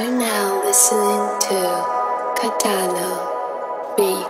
You're now listening to Katana Beat.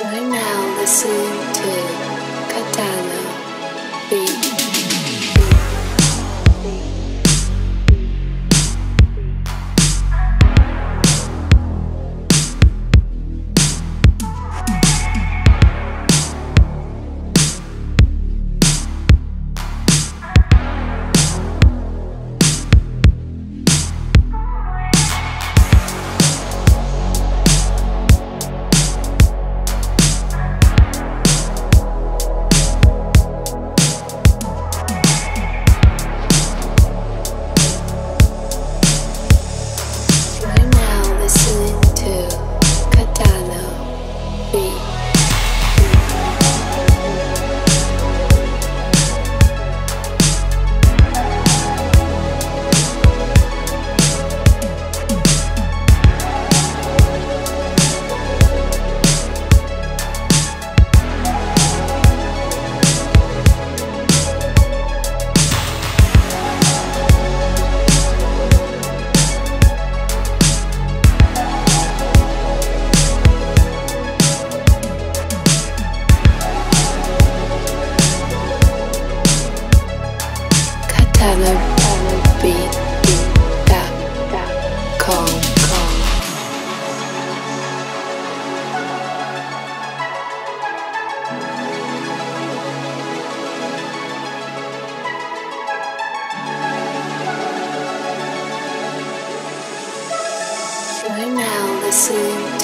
You're now listening to Katana Beat. You're now listening